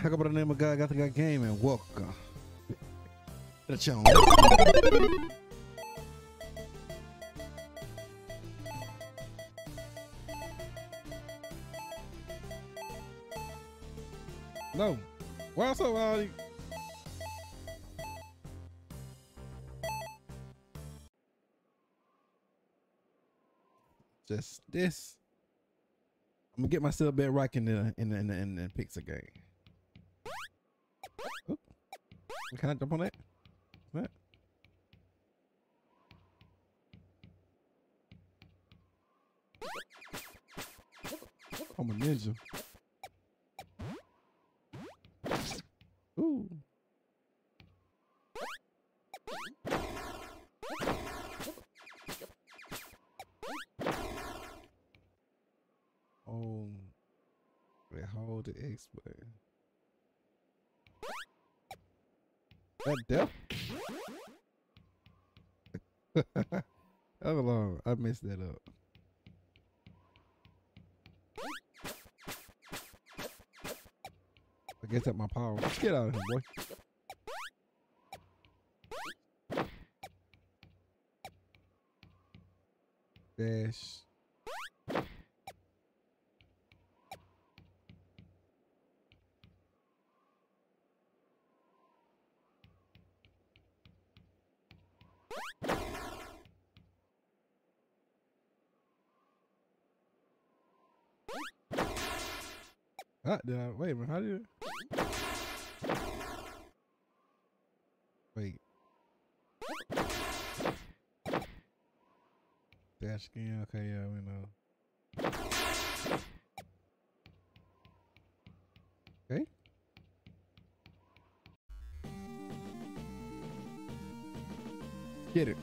Heck up by the name of God Gotham got game and welcome. That's your own. No. What's up, Ollie? Just this. I'm gonna get myself back rocking in the pizza game. Oop. Can I jump on that? What? I'm a ninja. Ooh. Oh, we hold the X button. That depth? Hold on, I messed that up. I guess that's my power. Get out of here, boy. Dash. Wait a minute, how do you... Wait. Dash again? Okay, yeah, we know. Okay. Get it.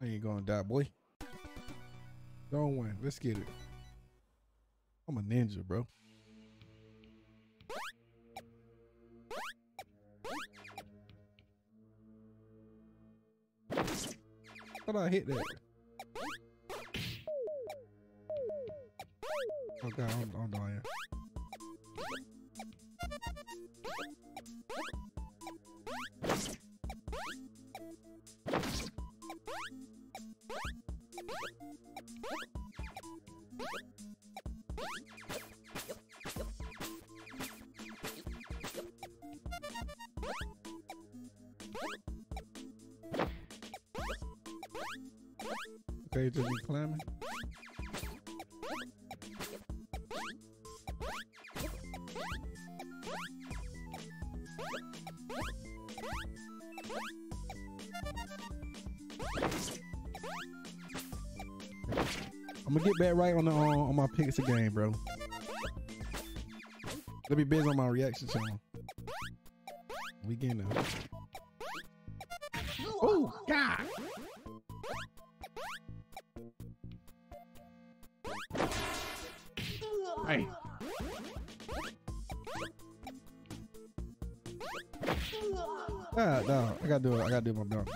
I ain't gonna die, boy. Don't win. Let's get it. I'm a ninja, bro. Thought I hit that. Oh God, I'm dying. Okay, just be climbing. I'm gonna get back right on my Pixar game, bro. Let me busy on my reaction channel. We getting it. Oh God! Hey. Ah, no, I gotta do it. I gotta do my dunk.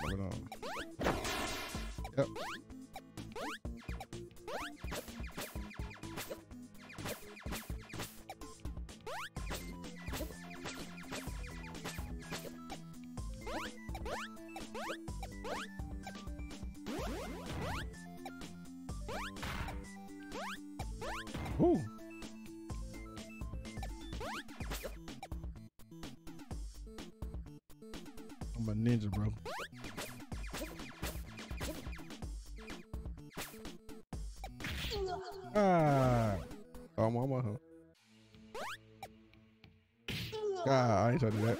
Yep. Ooh. I'm a ninja, bro. Ah, I'm on my home. Ah, I ain't trying to do that.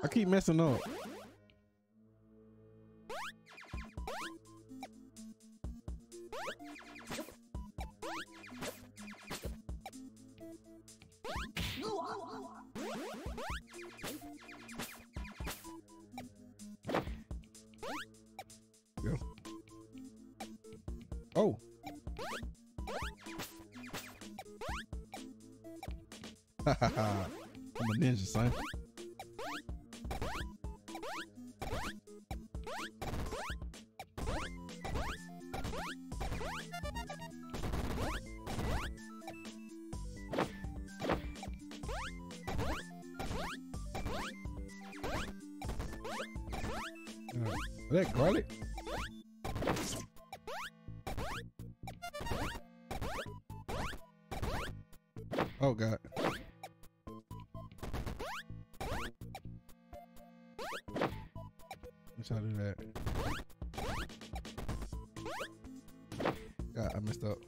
I keep messing up. I'm a ninja, son. Is that garlic? Oh, God. Try to do that. God, I messed up.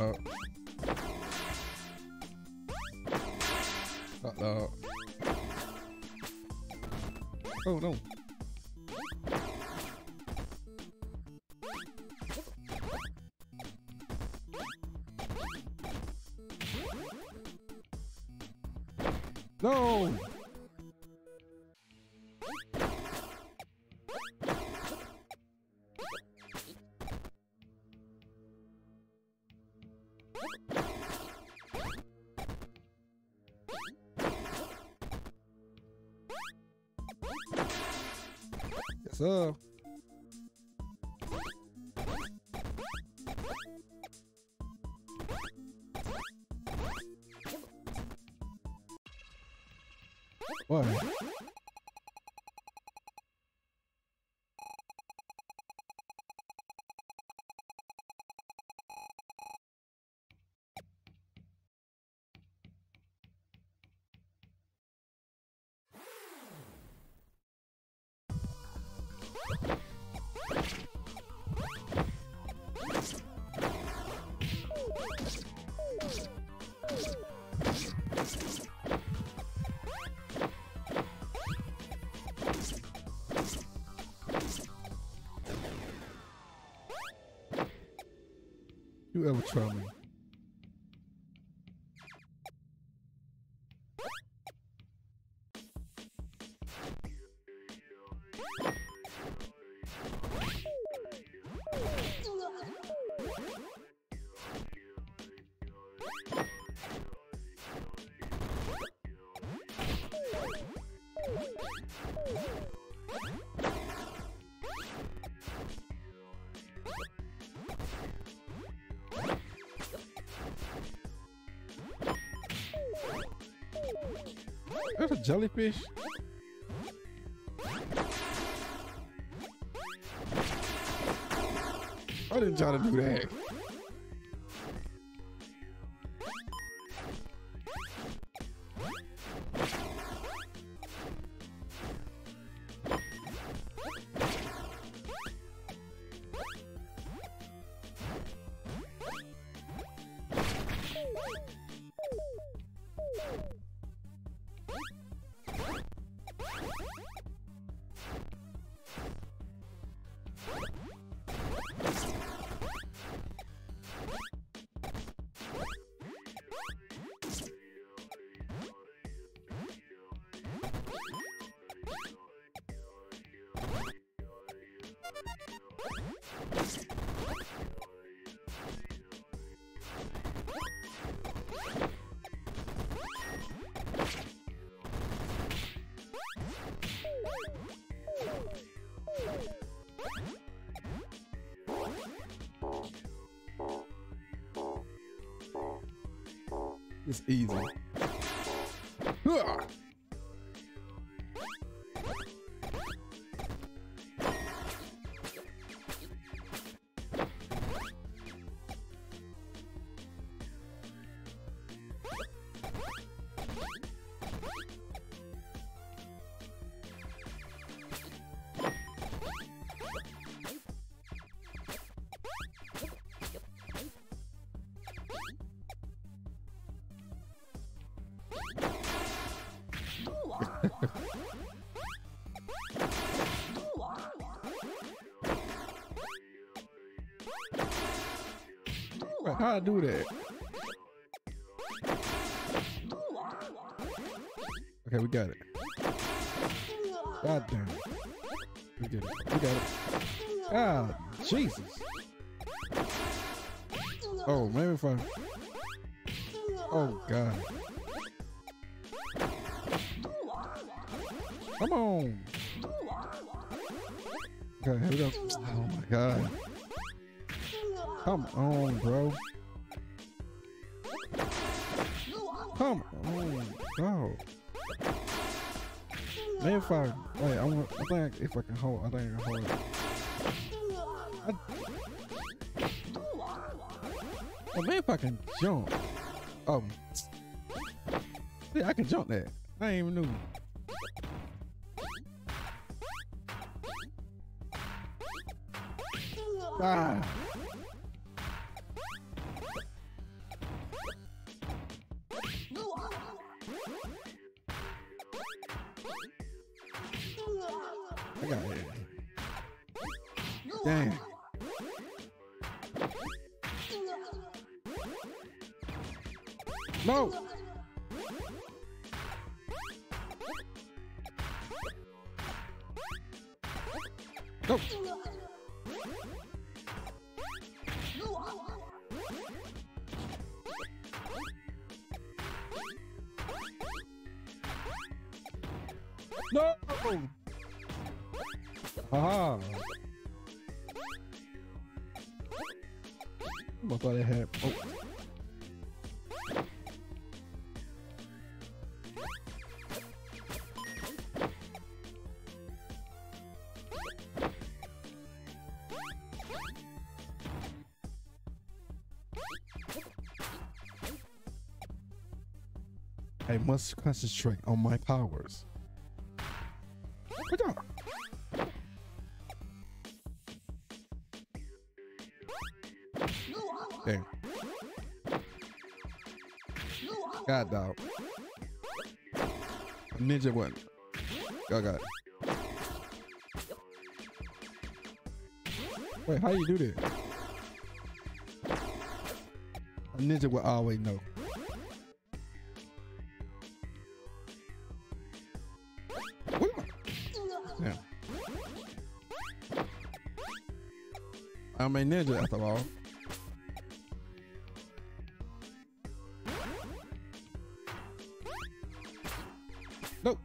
Oh. Uh-oh. Uh-oh. Oh no. No. So what? You ever try me? That's a jellyfish. I didn't try to do that. It's easy. Huh. Wait, how I do that? Okay, we got it. God damn it. We did it. We got it. Ah, Jesus. Oh, maybe if I... Oh, God. Come on. Okay, here we go. Oh, my God. Come on, bro. Come on, bro. Maybe if I... Wait, I think if I can hold... I think I can hold it. Oh, maybe if I can jump. Yeah, I can jump that. I ain't even knew. Ah. I got it. Damn. No. Nope. No. Aha. I thought I had. Oh. I must concentrate on my powers. Damn. God dog. Ninja one. I got it. Wait, how you do that? A ninja will always know. Yeah. I'm a ninja after all. Nope.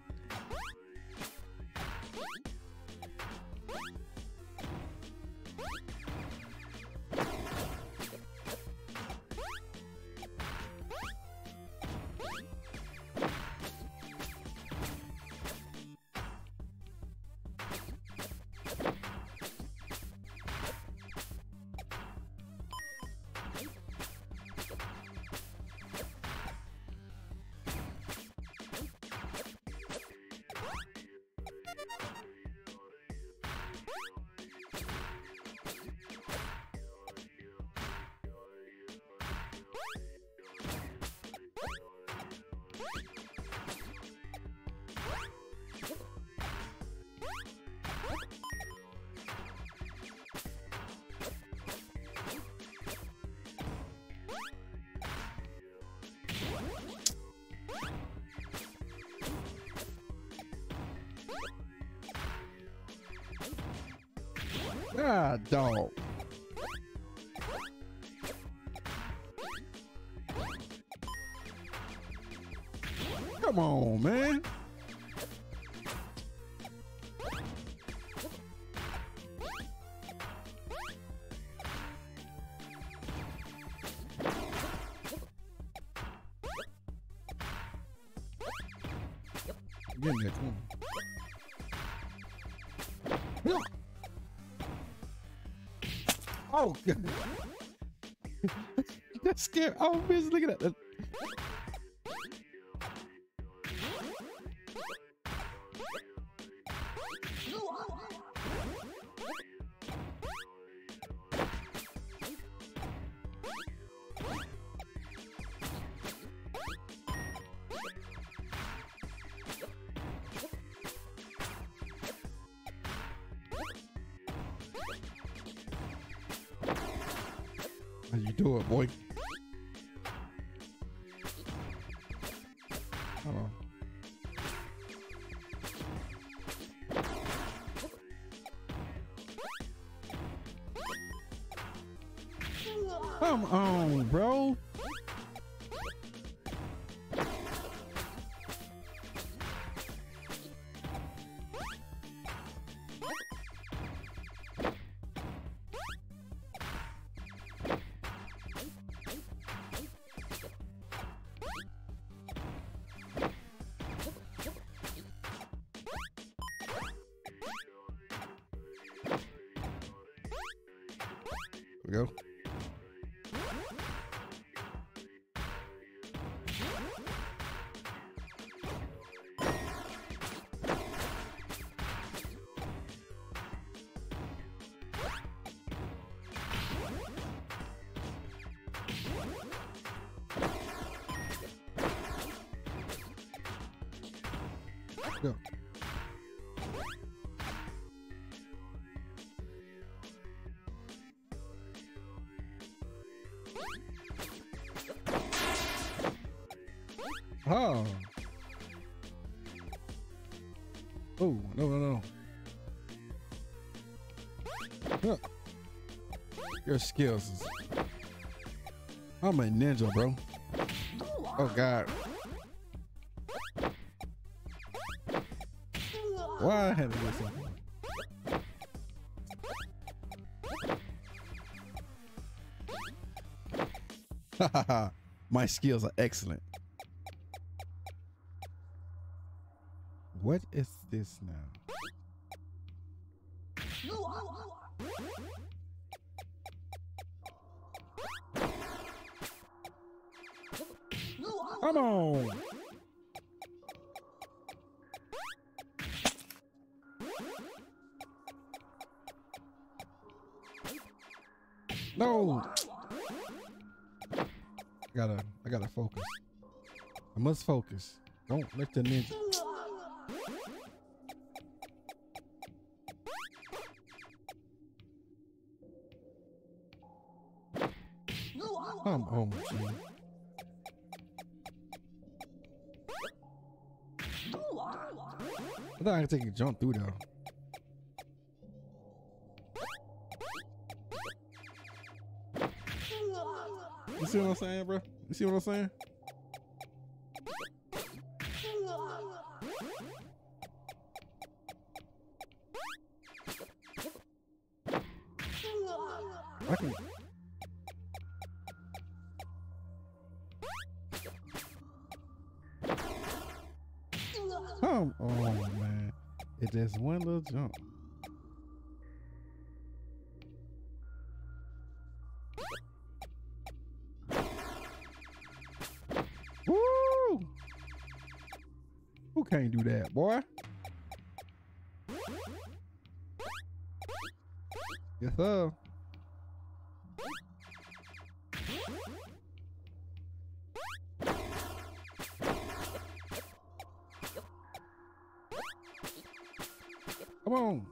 Ah, dog. Come on, man. Give me that one. Oh, God. That's scary. Oh, man, look at that. do it, boy. Oh. Come on, bro. Go. Go. Oh. Oh, no. Look. Your skills is... I'm a ninja, bro. Oh, God. Why have I missed something? Haha, my skills are excellent. What is this now? Come on. No. I gotta focus. I must focus. Don't let the ninja. I'm home, dude. I thought I could take a jump through though. You see what I'm saying, bro? You see what I'm saying? I can. Come on, man. It's just one little jump. Woo! Who can't do that, boy? Yes, sir. Come on.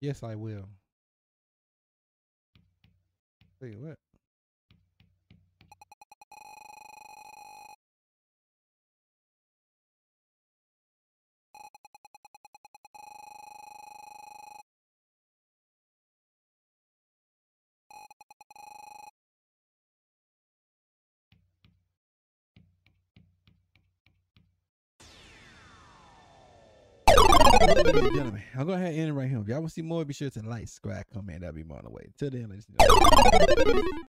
Yes, I will. Tell you what. Gentlemen, I'll go ahead and end it right here. If y'all want to see more, be sure to like, subscribe, comment. That'll be more on the way. Till then, ladies and gentlemen.